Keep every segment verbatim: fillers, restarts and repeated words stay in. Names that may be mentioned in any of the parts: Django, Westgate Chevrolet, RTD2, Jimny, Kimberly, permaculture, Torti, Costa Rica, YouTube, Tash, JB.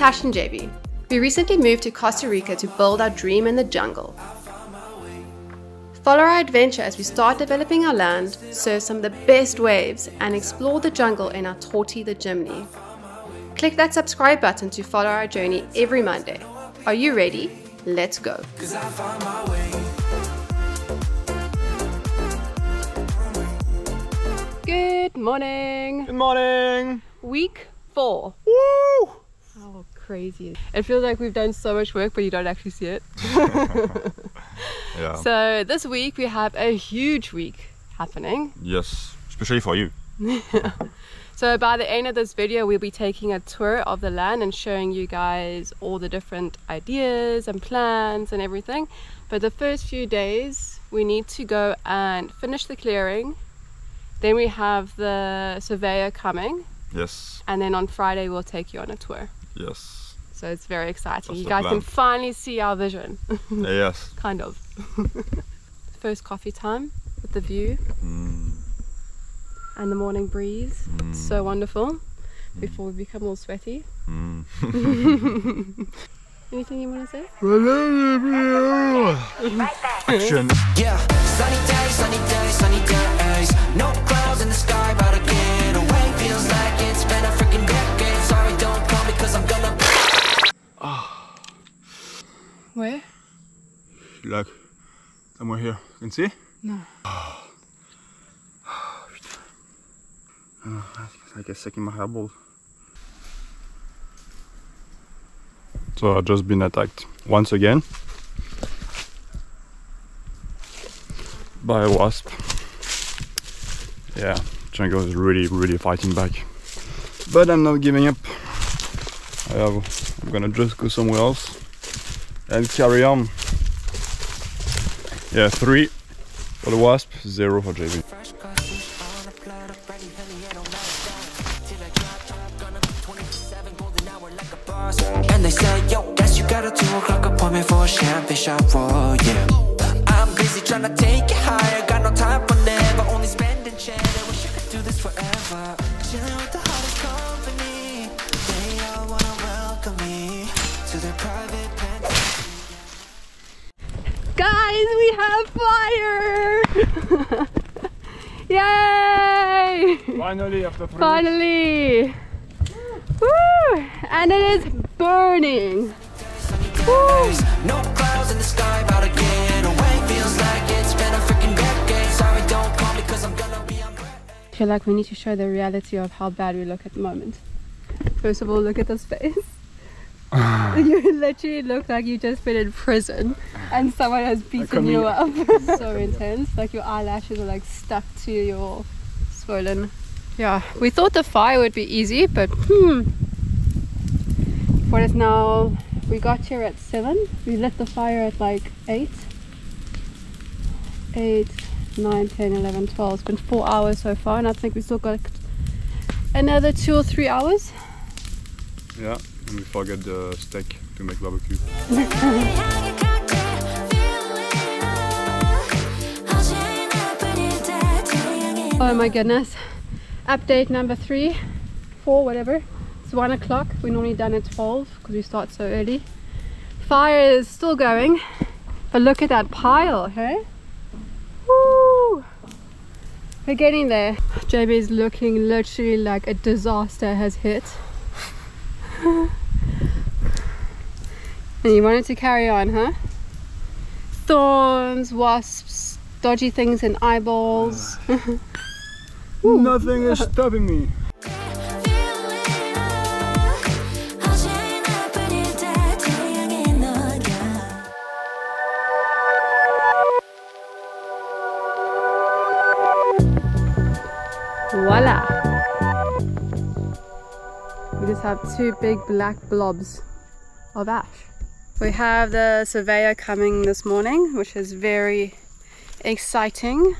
Tash and J B. We recently moved to Costa Rica to build our dream in the jungle. Follow our adventure as we start developing our land, surf some of the best waves, and explore the jungle in our Torti the Jimny. Click that subscribe button to follow our journey every Monday. Are you ready? Let's go. Good morning. Good morning. Week four. Woo! How crazy. It feels like we've done so much work, but you don't actually see it. Yeah. So this week we have a huge week happening. Yes, especially for you. So by the end of this video we'll be taking a tour of the land and showing you guys all the different ideas and plans and everything. But the first few days we need to go and finish the clearing. Then we have the surveyor coming. Yes. And then on Friday we'll take you on a tour. Yes. So it's very exciting. That's you guys plan. Can finally see our vision. Yes. Kind of. First coffee time with the view. Mm. And the morning breeze. Mm. It's so wonderful. Mm. Before we become all sweaty. Mm. Anything you want to say? Action. Yeah. Sunny day, sunny day, sunny days. No clouds in the sky, but I get away. Feels like it's been a freaking decade. Sorry, don't call me because I'm gonna. Oh. Where? Like, somewhere here. You can see? No. Oh. I guess I can my eyeball. So I've just been attacked once again by a wasp. Yeah, Django is really, really fighting back. But I'm not giving up. I have, I'm gonna just go somewhere else and carry on. Yeah, three for the wasp, zero for J B. And they say, yo, guess you got a two o'clock appointment for a champagne shot roll, yeah. I'm busy trying to take it higher, got no time for never, only spending cheddar. Wish you could do this forever. Chilling with the hottest company, they all want to welcome me to their private penthouse. Guys, we have fire! Yay! Finally, after three Finally! Weeks. Woo! And it is burning. Woo! No clouds in the sky, about to get away. Feels like it's been a freaking decade. Sorry, don't call me because I'm gonna be on. I feel like we need to show the reality of how bad we look at the moment. First of all, look at this face. You literally look like you've just been in prison and someone has beaten you up. So intense. Like your eyelashes are like stuck to your swollen. Yeah, we thought the fire would be easy, but hmm. What is now? We got here at seven. We lit the fire at like eight. eight, nine, ten, eleven, twelve. It's been four hours so far, and I think we still got another two or three hours. Yeah, and we forgot the steak to make barbecue. Oh my goodness. Update number three, four, whatever. It's one o'clock. We're normally done at twelve because we start so early. Fire is still going, but look at that pile, hey? Woo! We're getting there. J B is looking literally like a disaster has hit. And you wanted to carry on, huh? Thorns, wasps, dodgy things in eyeballs. Ooh. Nothing is stopping me. Voila! We just have two big black blobs of ash. We have the surveyor coming this morning, which is very exciting.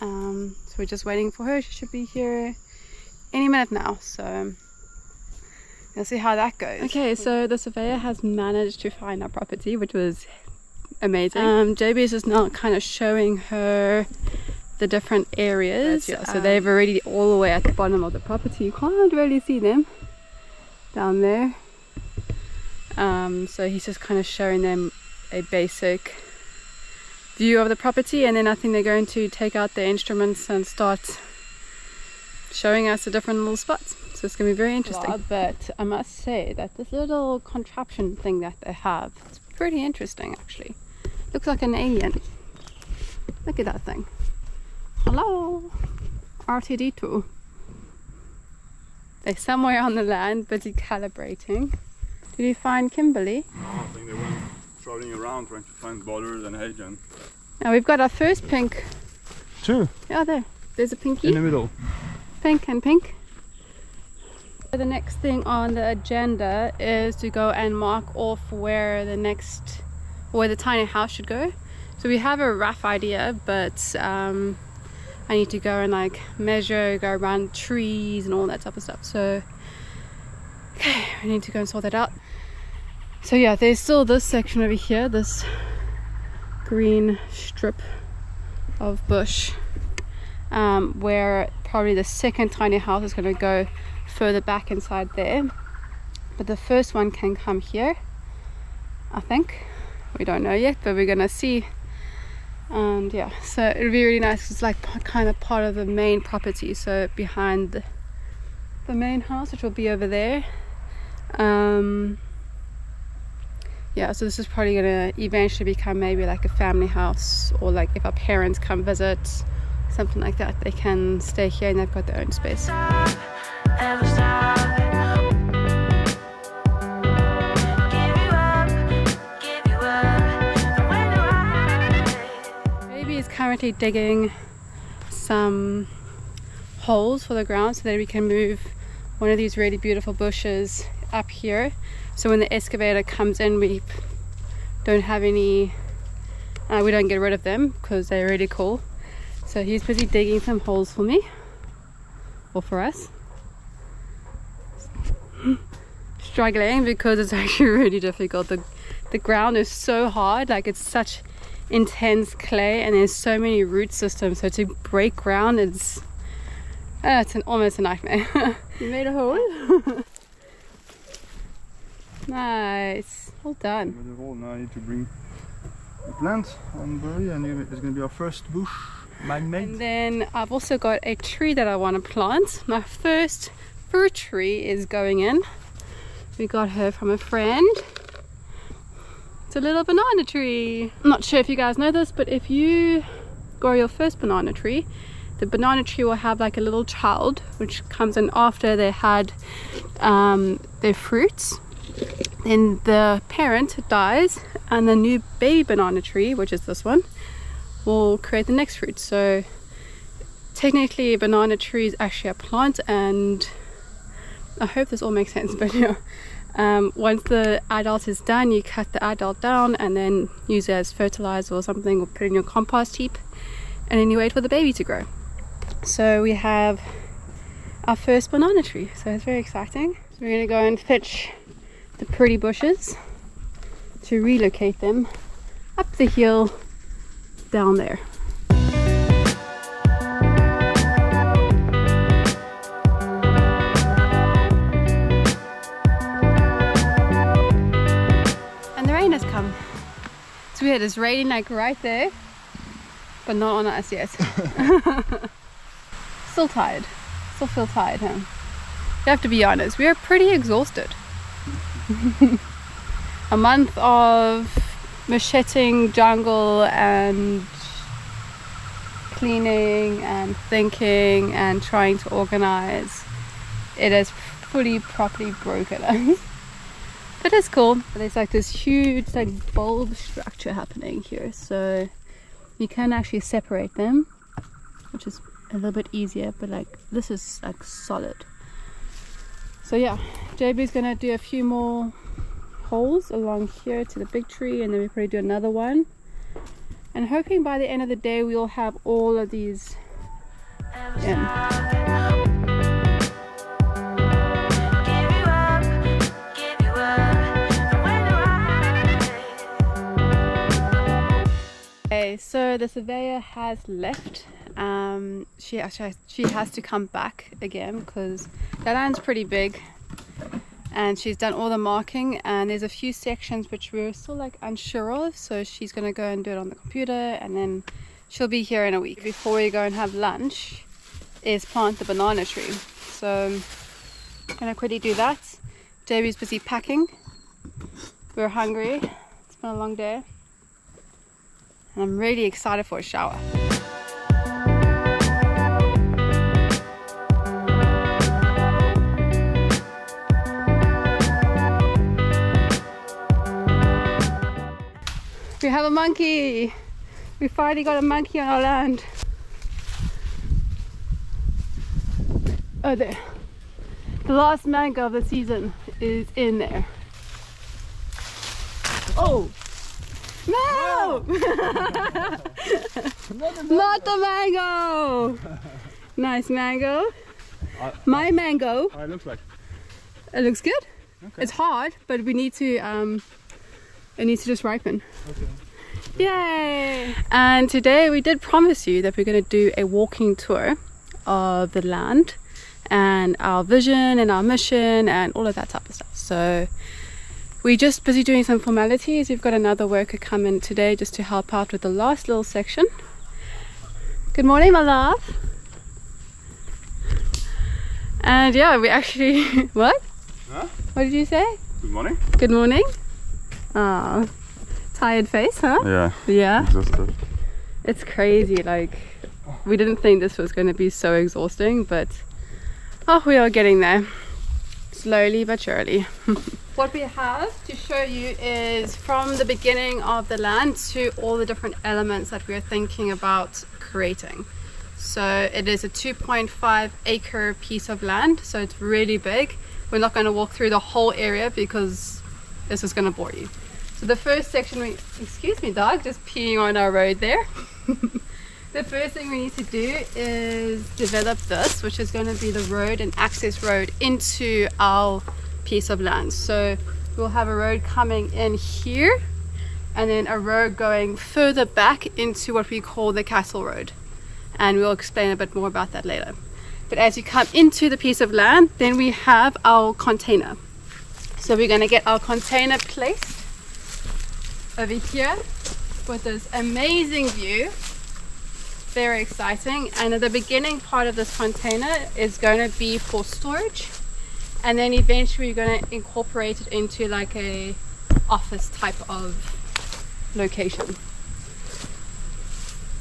Um, So we're just waiting for her. She should be here any minute now. So we'll see how that goes. Okay, so the surveyor has managed to find our property, which was amazing. Um, J B is just now kind of showing her the different areas. Yeah, so um, they've already all the way at the bottom of the property. You can't really see them down there. Um, so he's just kind of showing them a basic view of the property, and then I think they're going to take out their instruments and start showing us the different little spots. So it's going to be very interesting. But I must say that this little contraption thing that they have, it's pretty interesting actually. Looks like an alien. Look at that thing. Hello, R T D two. They're somewhere on the land, busy calibrating. Did you find Kimberly? No, I think they went traveling around trying to find boulders and hedge. And now we've got our first pink. Two. Yeah, there. There's a pinky. In the middle. Pink and pink. So the next thing on the agenda is to go and mark off where the next, where the tiny house should go. So we have a rough idea, but um, I need to go and like measure, go around trees and all that type of stuff. So okay, I need to go and sort that out. So yeah, there's still this section over here, this green strip of bush, um, where probably the second tiny house is going to go further back inside there. But the first one can come here, I think. We don't know yet, but we're going to see. And yeah, so it'll be really nice. It's like kind of part of the main property, so behind the, the main house, which will be over there. Um yeah, so this is probably gonna eventually become maybe like a family house, or like if our parents come visit, something like that, they can stay here and they've got their own space. Currently digging some holes for the ground so that we can move one of these really beautiful bushes up here, so when the excavator comes in we don't have any uh, we don't get rid of them because they're really cool. So he's busy digging some holes for me, or for us. Struggling because it's actually really difficult. The the ground is so hard, like it's such intense clay, and there's so many root systems, so to break ground it's uh, it's an almost a nightmare. You made a hole. Nice, all done. You made a hole. Now I need to bring the plant and berry, and it's going to be our first bush man-made. And then I've also got a tree that I want to plant. My first fruit tree is going in. We got her from a friend. A little banana tree. I'm not sure if you guys know this, but if you grow your first banana tree, the banana tree will have like a little child which comes in after they had um, their fruits. Then the parent dies and the new baby banana tree, which is this one, will create the next fruit. So technically a banana tree is actually a plant, and I hope this all makes sense, but yeah. Um, once the adult is done, you cut the adult down and then use it as fertilizer or something, or put it in your compost heap, and then you wait for the baby to grow. So we have our first banana tree, so it's very exciting. So we're going to go and fetch the pretty bushes to relocate them up the hill down there. It's weird, it's raining like right there, but not on us yet. Still tired, still feel tired, huh? You have to be honest, we are pretty exhausted. A month of macheting jungle and cleaning and thinking and trying to organize, it has fully, properly broken us. But it's cool. There's like this huge like bulb structure happening here, so you can actually separate them, which is a little bit easier, but like this is like solid. So yeah, J B's gonna do a few more holes along here to the big tree, and then we probably do another one, and hoping by the end of the day we'll have all of these in. So the surveyor has left. Um, she actually she has to come back again because that land's pretty big, and she's done all the marking, and there's a few sections which we were still like unsure of, so she's gonna go and do it on the computer, and then she'll be here in a week. Before we go and have lunch is plant the banana tree, so I'm gonna quickly do that. J B's busy packing, we're hungry, it's been a long day, and I'm really excited for a shower. We have a monkey! We finally got a monkey on our land. Oh, there. The last mango of the season is in there. Oh! No! Not the mango! Nice mango. I, My I, mango. Oh, it looks like. It looks good. Okay. It's hard, but we need to... Um, it needs to just ripen. Okay. Yay! And today we did promise you that we're going to do a walking tour of the land and our vision and our mission and all of that type of stuff. So we're just busy doing some formalities. We've got another worker come in today just to help out with the last little section. Good morning, my love. And yeah, we actually... What? Huh? What did you say? Good morning. Good morning. Oh, tired face, huh? Yeah. Yeah. Exhausted. It's crazy, like, we didn't think this was going to be so exhausting, but oh, we are getting there. Slowly but surely. What we have to show you is from the beginning of the land to all the different elements that we are thinking about creating. So it is a two point five acre piece of land, so it's really big. We're not going to walk through the whole area because this is going to bore you. So the first section we... Excuse me, dog, just peeing on our road there. The first thing we need to do is develop this, which is going to be the road and access road into our piece of land. So we'll have a road coming in here and then a road going further back into what we call the castle road. And we'll explain a bit more about that later. But as you come into the piece of land, then we have our container. So we're going to get our container placed over here with this amazing view. Very exciting. And at the beginning part of this container is going to be for storage. And then eventually you're going to incorporate it into like a office type of location.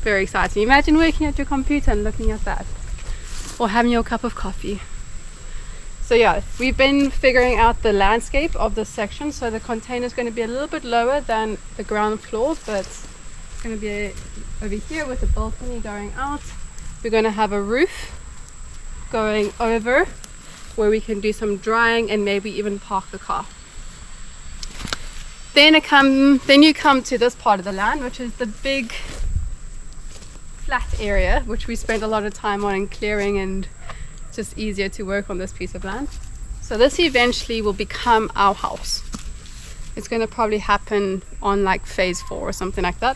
Very exciting. Imagine working at your computer and looking at that. Or having your cup of coffee. So yeah, we've been figuring out the landscape of this section. So the container is going to be a little bit lower than the ground floor, but it's going to be a, over here with a balcony going out. We're going to have a roof going over where we can do some drying and maybe even park the car. Then, it come, then you come to this part of the land, which is the big flat area, which we spent a lot of time on and clearing, and just easier to work on this piece of land. So this eventually will become our house. It's going to probably happen on like phase four or something like that,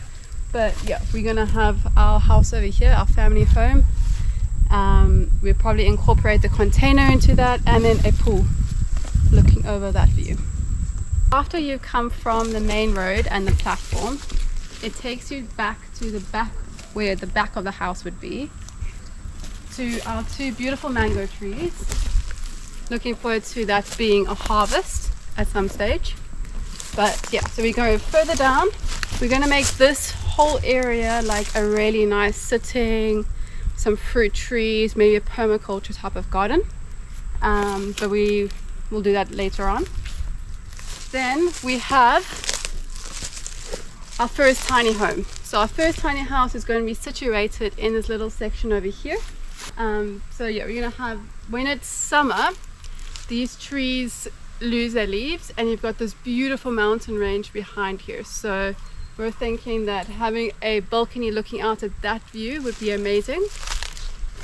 but yeah, we're going to have our house over here, our family home. Um, we'll probably incorporate the container into that, and then a pool looking over that view. After you come from the main road and the platform, it takes you back to the back where the back of the house would be, to our two beautiful mango trees. Looking forward to that being a harvest at some stage. But yeah, so we go further down. We're going to make this whole area like a really nice sitting, some fruit trees, maybe a permaculture type of garden. Um, but we will do that later on. Then we have our first tiny home. So our first tiny house is going to be situated in this little section over here. Um, so yeah, we're gonna have, when it's summer, these trees lose their leaves and you've got this beautiful mountain range behind here. So we're thinking that having a balcony looking out at that view would be amazing.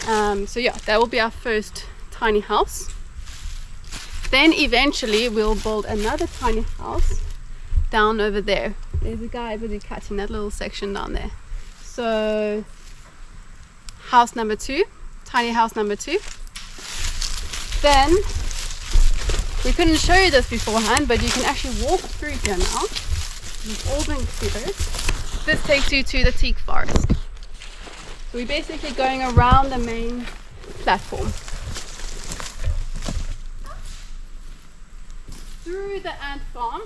Um, so yeah, that will be our first tiny house. Then eventually we'll build another tiny house down over there. There's a guy busy cutting that little section down there. So house number two. Tiny house number two. Then We couldn't show you this beforehand, but you can actually walk through here now. We've all been together. This takes you to the teak forest. So we're basically going around the main platform. Through the ant farm.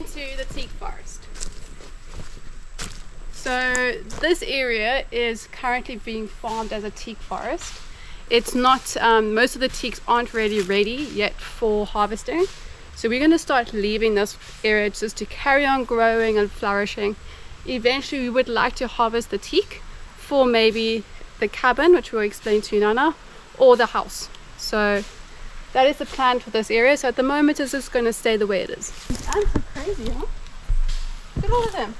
Into the teak forest. So this area is currently being farmed as a teak forest. It's not, um, most of the teaks aren't really ready yet for harvesting. So we're going to start leaving this area just to carry on growing and flourishing. Eventually we would like to harvest the teak for maybe the cabin, which we'll explain to you Nana, or the house. So that is the plan for this area. So at the moment it's just going to stay the way it is. These ants are crazy, huh? Look at all of them.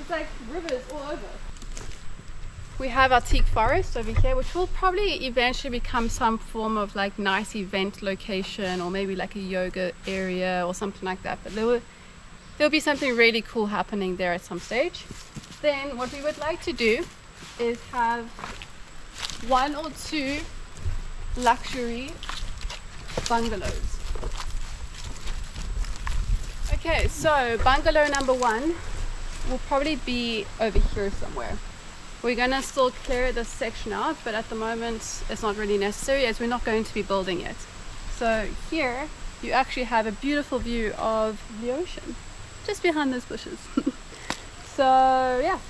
It's like rivers all over. We have our teak forest over here, which will probably eventually become some form of like nice event location, or maybe like a yoga area or something like that. But there will there'll be something really cool happening there at some stage. Then what we would like to do is have one or two luxury bungalows. Okay, so bungalow number one will probably be over here somewhere. We're going to still clear this section out, but at the moment it's not really necessary as we're not going to be building it. So here you actually have a beautiful view of the ocean just behind those bushes. So yeah,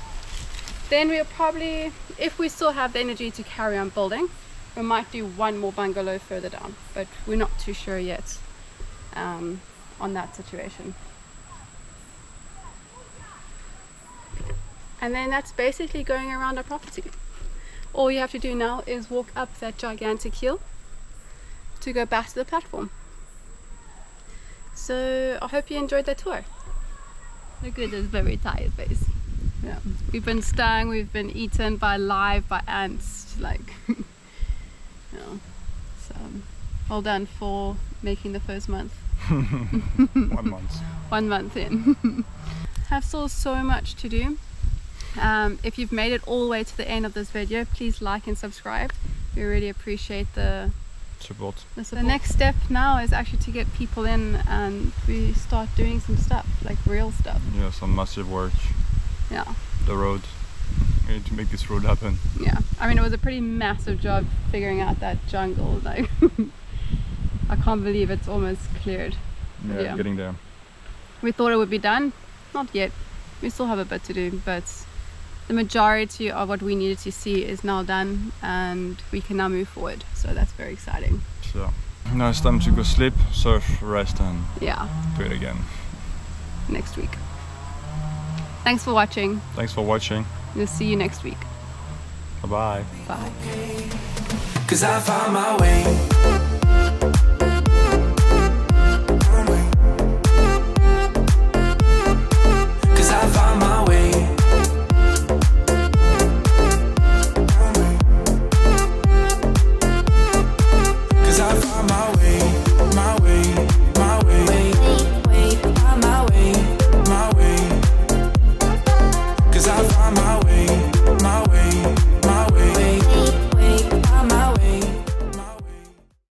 then we'll probably, if we still have the energy to carry on building, we might do one more bungalow further down, but we're not too sure yet um, on that situation. And then that's basically going around our property. All you have to do now is walk up that gigantic hill to go back to the platform. So I hope you enjoyed that tour. Look at this very tired face. Yeah, we've been stung, we've been eaten by live, by ants, like, you know, so well done for making the first month. One month. One month in. Have still so much to do. Um, if you've made it all the way to the end of this video, please like and subscribe. We really appreciate the support. The, support. The next step now is actually to get people in and we start doing some stuff, like real stuff. Yeah, some massive work. Yeah. The road. We need to make this road happen. Yeah. I mean, it was a pretty massive job figuring out that jungle. Like, I can't believe it's almost cleared. Yeah, yeah, getting there. We thought it would be done. Not yet. We still have a bit to do, but the majority of what we needed to see is now done and we can now move forward, so that's very exciting. So now it's time to go sleep, surf, rest and yeah, do it again next week. Thanks for watching. Thanks for watching. We'll see you next week. Bye-bye. Bye. Because I found my way.